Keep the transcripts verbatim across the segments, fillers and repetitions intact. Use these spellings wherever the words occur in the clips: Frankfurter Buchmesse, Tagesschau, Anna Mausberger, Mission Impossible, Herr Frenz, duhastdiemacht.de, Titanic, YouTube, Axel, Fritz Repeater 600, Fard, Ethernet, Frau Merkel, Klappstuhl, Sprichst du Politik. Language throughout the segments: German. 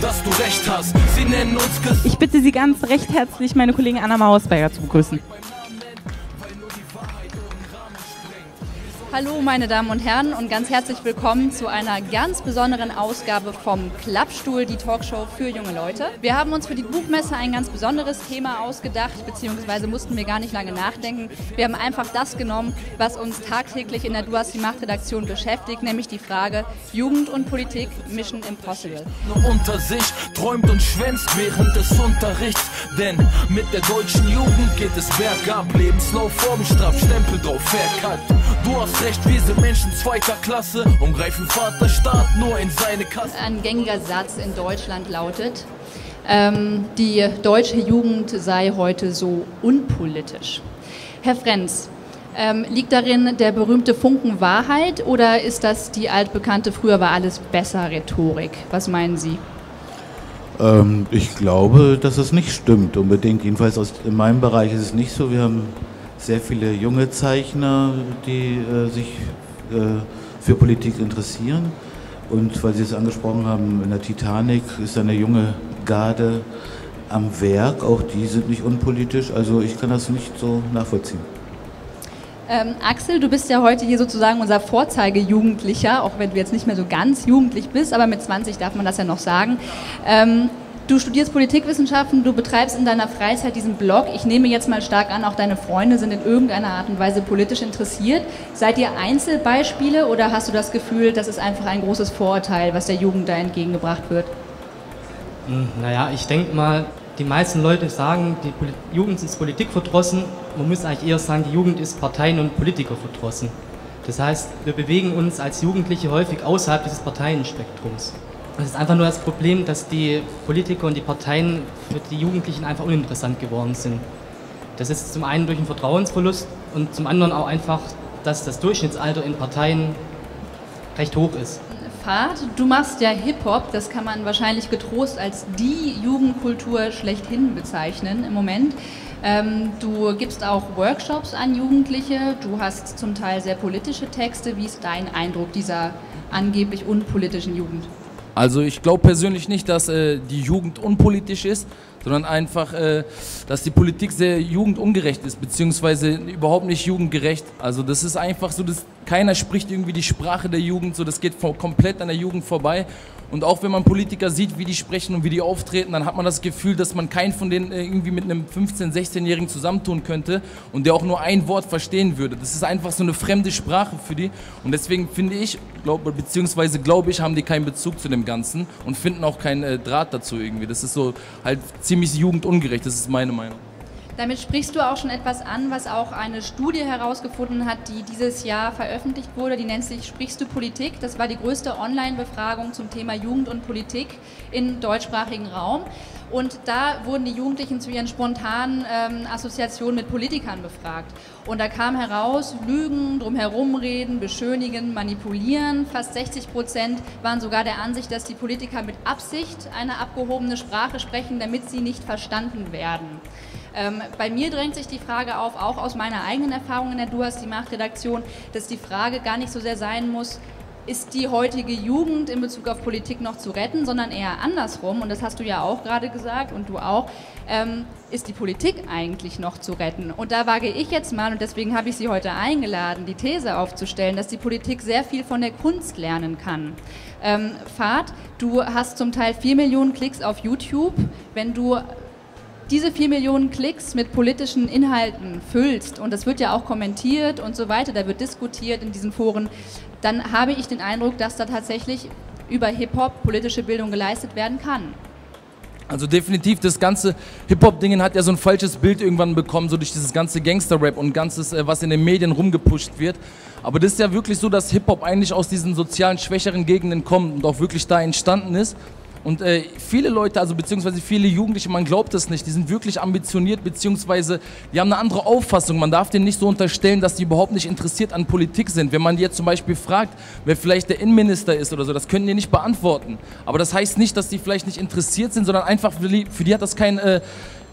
dass du recht hast. Sie nennen uns Ges- Ich bitte Sie ganz recht herzlich, meine Kollegin Anna Mausberger zu begrüßen. Hallo meine Damen und Herren und ganz herzlich willkommen zu einer ganz besonderen Ausgabe vom Klappstuhl, die Talkshow für junge Leute. Wir haben uns für die Buchmesse ein ganz besonderes Thema ausgedacht, beziehungsweise mussten wir gar nicht lange nachdenken. Wir haben einfach das genommen, was uns tagtäglich in der Du hast die Macht Redaktion beschäftigt, nämlich die Frage Jugend und Politik, Mission Impossible. Nur unter sich träumt und schwänzt während des Unterrichts, denn mit der deutschen Jugend geht es bergab, Lebenslauf, Formstraf, Stempel drauf, verkackt. Du hast recht, wir sind Menschen zweiter Klasse und greifen Vaterstaat nur in seine Kasse. Ein gängiger Satz in Deutschland lautet, ähm, die deutsche Jugend sei heute so unpolitisch. Herr Frenz, ähm, liegt darin der berühmte Funken Wahrheit oder ist das die altbekannte früher war alles besser Rhetorik? Was meinen Sie? Ähm, ich glaube, dass es nicht stimmt unbedingt. Jedenfalls aus, in meinem Bereich ist es nicht so. Wir haben sehr viele junge Zeichner, die äh, sich äh, für Politik interessieren. Und weil Sie es angesprochen haben, in der Titanic ist eine junge Garde am Werk. Auch die sind nicht unpolitisch. Also ich kann das nicht so nachvollziehen. Ähm, Axel, du bist ja heute hier sozusagen unser Vorzeigejugendlicher, auch wenn du jetzt nicht mehr so ganz jugendlich bist, aber mit zwanzig darf man das ja noch sagen. Ähm, Du studierst Politikwissenschaften, du betreibst in deiner Freizeit diesen Blog. Ich nehme jetzt mal stark an, auch deine Freunde sind in irgendeiner Art und Weise politisch interessiert. Seid ihr Einzelbeispiele oder hast du das Gefühl, das ist einfach ein großes Vorurteil, was der Jugend da entgegengebracht wird? Naja, ich denke mal, die meisten Leute sagen, die Jugend ist Politik verdrossen. Man muss eigentlich eher sagen, die Jugend ist Parteien und Politiker verdrossen. Das heißt, wir bewegen uns als Jugendliche häufig außerhalb dieses Parteienspektrums. Es ist einfach nur das Problem, dass die Politiker und die Parteien für die Jugendlichen einfach uninteressant geworden sind. Das ist zum einen durch einen Vertrauensverlust und zum anderen auch einfach, dass das Durchschnittsalter in Parteien recht hoch ist. Fard, du machst ja Hip-Hop, das kann man wahrscheinlich getrost als die Jugendkultur schlechthin bezeichnen im Moment. Ähm, du gibst auch Workshops an Jugendliche, du hast zum Teil sehr politische Texte. Wie ist dein Eindruck dieser angeblich unpolitischen Jugend? Also ich glaube persönlich nicht, dass äh, die Jugend unpolitisch ist, sondern einfach, äh, dass die Politik sehr jugendungerecht ist, beziehungsweise überhaupt nicht jugendgerecht. Also das ist einfach so, dass keiner spricht irgendwie die Sprache der Jugend, so das geht vor, komplett an der Jugend vorbei. Und auch wenn man Politiker sieht, wie die sprechen und wie die auftreten, dann hat man das Gefühl, dass man keinen von denen irgendwie mit einem fünfzehn-, sechzehnjährigen zusammentun könnte und der auch nur ein Wort verstehen würde. Das ist einfach so eine fremde Sprache für die. Und deswegen finde ich, glaub, beziehungsweise glaube ich, haben die keinen Bezug zu dem Ganzen und finden auch keinen äh, Draht dazu irgendwie. Das ist so halt ziemlich jugendungerecht, das ist meine Meinung. Damit sprichst du auch schon etwas an, was auch eine Studie herausgefunden hat, die dieses Jahr veröffentlicht wurde. Die nennt sich Sprichst du Politik? Das war die größte Online-Befragung zum Thema Jugend und Politik im deutschsprachigen Raum. Und da wurden die Jugendlichen zu ihren spontanen ähm, Assoziationen mit Politikern befragt. Und da kam heraus, Lügen, drumherumreden, beschönigen, manipulieren. Fast sechzig Prozent waren sogar der Ansicht, dass die Politiker mit Absicht eine abgehobene Sprache sprechen, damit sie nicht verstanden werden. Ähm, bei mir drängt sich die Frage auf, auch aus meiner eigenen Erfahrung in der Du hast die Macht Redaktion, dass die Frage gar nicht so sehr sein muss, ist die heutige Jugend in Bezug auf Politik noch zu retten, sondern eher andersrum, und das hast du ja auch gerade gesagt und du auch, ähm, ist die Politik eigentlich noch zu retten? Und da wage ich jetzt mal, und deswegen habe ich Sie heute eingeladen, die These aufzustellen, dass die Politik sehr viel von der Kunst lernen kann. Ähm, Fahrt, du hast zum Teil vier Millionen Klicks auf YouTube, wenn du diese vier Millionen Klicks mit politischen Inhalten füllst, und das wird ja auch kommentiert und so weiter, da wird diskutiert in diesen Foren, dann habe ich den Eindruck, dass da tatsächlich über Hip-Hop politische Bildung geleistet werden kann. Also definitiv, das ganze Hip-Hop-Ding hat ja so ein falsches Bild irgendwann bekommen, so durch dieses ganze Gangster-Rap und ganzes, was in den Medien rumgepusht wird. Aber das ist ja wirklich so, dass Hip-Hop eigentlich aus diesen sozialen, schwächeren Gegenden kommt und auch wirklich da entstanden ist. Und äh, viele Leute, also beziehungsweise viele Jugendliche, man glaubt das nicht, die sind wirklich ambitioniert, beziehungsweise die haben eine andere Auffassung. Man darf denen nicht so unterstellen, dass die überhaupt nicht interessiert an Politik sind. Wenn man jetzt zum Beispiel fragt, wer vielleicht der Innenminister ist oder so, das können die nicht beantworten. Aber das heißt nicht, dass die vielleicht nicht interessiert sind, sondern einfach, für die, für die hat das kein... Äh,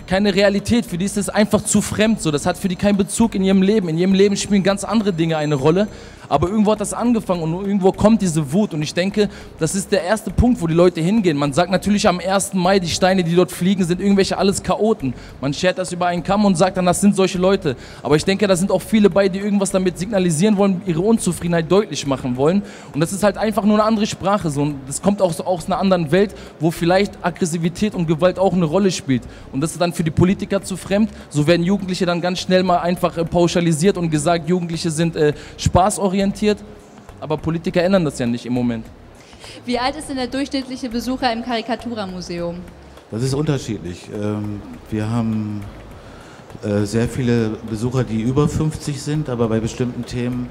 Keine Realität, für die ist das einfach zu fremd so. Das hat für die keinen Bezug in ihrem Leben. In ihrem Leben spielen ganz andere Dinge eine Rolle. Aber irgendwo hat das angefangen und irgendwo kommt diese Wut. Und ich denke, das ist der erste Punkt, wo die Leute hingehen. Man sagt natürlich am ersten Mai, die Steine, die dort fliegen, sind irgendwelche alles Chaoten. Man schert das über einen Kamm und sagt dann, das sind solche Leute. Aber ich denke, da sind auch viele bei, die irgendwas damit signalisieren wollen, ihre Unzufriedenheit deutlich machen wollen. Und das ist halt einfach nur eine andere Sprache. So. Und das kommt auch so aus einer anderen Welt, wo vielleicht Aggressivität und Gewalt auch eine Rolle spielt. Und das ist dann für die Politiker zu fremd. So werden Jugendliche dann ganz schnell mal einfach äh, pauschalisiert und gesagt, Jugendliche sind äh, spaßorientiert. Aber Politiker ändern das ja nicht im Moment. Wie alt ist denn der durchschnittliche Besucher im Karikaturmuseum? Das ist unterschiedlich. Ähm, wir haben äh, sehr viele Besucher, die über fünfzig sind, aber bei bestimmten Themen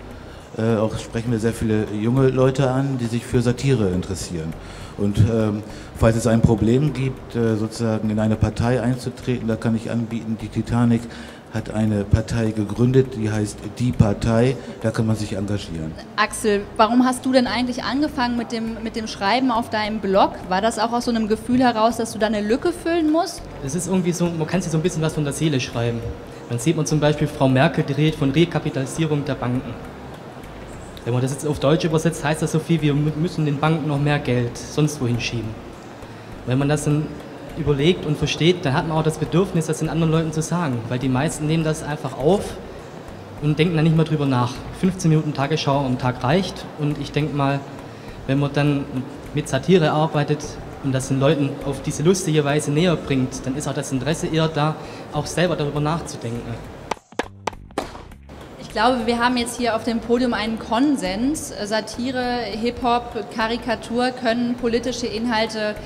äh, auch sprechen wir sehr viele junge Leute an, die sich für Satire interessieren. Und ähm, falls es ein Problem gibt, äh, sozusagen in eine Partei einzutreten, da kann ich anbieten, die Titanic hat eine Partei gegründet, die heißt Die Partei, da kann man sich engagieren. Axel, warum hast du denn eigentlich angefangen mit dem, mit dem Schreiben auf deinem Blog? War das auch aus so einem Gefühl heraus, dass du da eine Lücke füllen musst? Es ist irgendwie so, man kann sich so ein bisschen was von der Seele schreiben. Dann sieht man zum Beispiel, Frau Merkel dreht von Rekapitalisierung der Banken. Wenn man das jetzt auf Deutsch übersetzt, heißt das so viel, wir müssen den Banken noch mehr Geld sonst wohin schieben. Wenn man das dann überlegt und versteht, dann hat man auch das Bedürfnis, das den anderen Leuten zu sagen, weil die meisten nehmen das einfach auf und denken dann nicht mehr drüber nach. fünfzehn Minuten Tagesschau am Tag reicht und ich denke mal, wenn man dann mit Satire arbeitet und das den Leuten auf diese lustige Weise näher bringt, dann ist auch das Interesse eher da, auch selber darüber nachzudenken. Ich glaube, wir haben jetzt hier auf dem Podium einen Konsens. Satire, Hip-Hop, Karikatur können politische Inhalte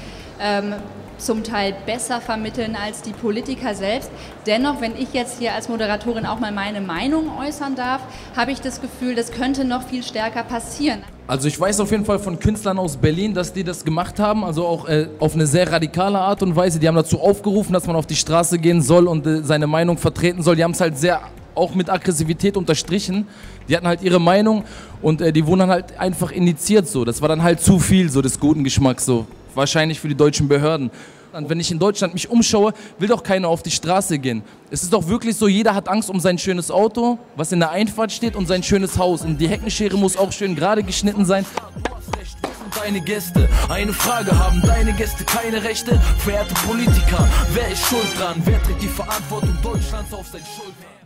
ähm, zum Teil besser vermitteln als die Politiker selbst. Dennoch, wenn ich jetzt hier als Moderatorin auch mal meine Meinung äußern darf, habe ich das Gefühl, das könnte noch viel stärker passieren. Also ich weiß auf jeden Fall von Künstlern aus Berlin, dass die das gemacht haben, also auch äh, auf eine sehr radikale Art und Weise. Die haben dazu aufgerufen, dass man auf die Straße gehen soll und äh, seine Meinung vertreten soll. Die haben es halt sehr auch mit Aggressivität unterstrichen. Die hatten halt ihre Meinung und äh, die wurden dann halt einfach indiziert so. Das war dann halt zu viel so des guten Geschmacks so. Wahrscheinlich für die deutschen Behörden. Und wenn ich in Deutschland mich umschaue, will doch keiner auf die Straße gehen. Es ist doch wirklich so, jeder hat Angst um sein schönes Auto, was in der Einfahrt steht, und sein schönes Haus. Und die Heckenschere muss auch schön gerade geschnitten sein. Deine Gäste, eine Frage haben deine Gäste keine Rechte. Verehrte Politiker, wer ist schuld dran? Wer trägt die Verantwortung Deutschlands auf seinen Schultern?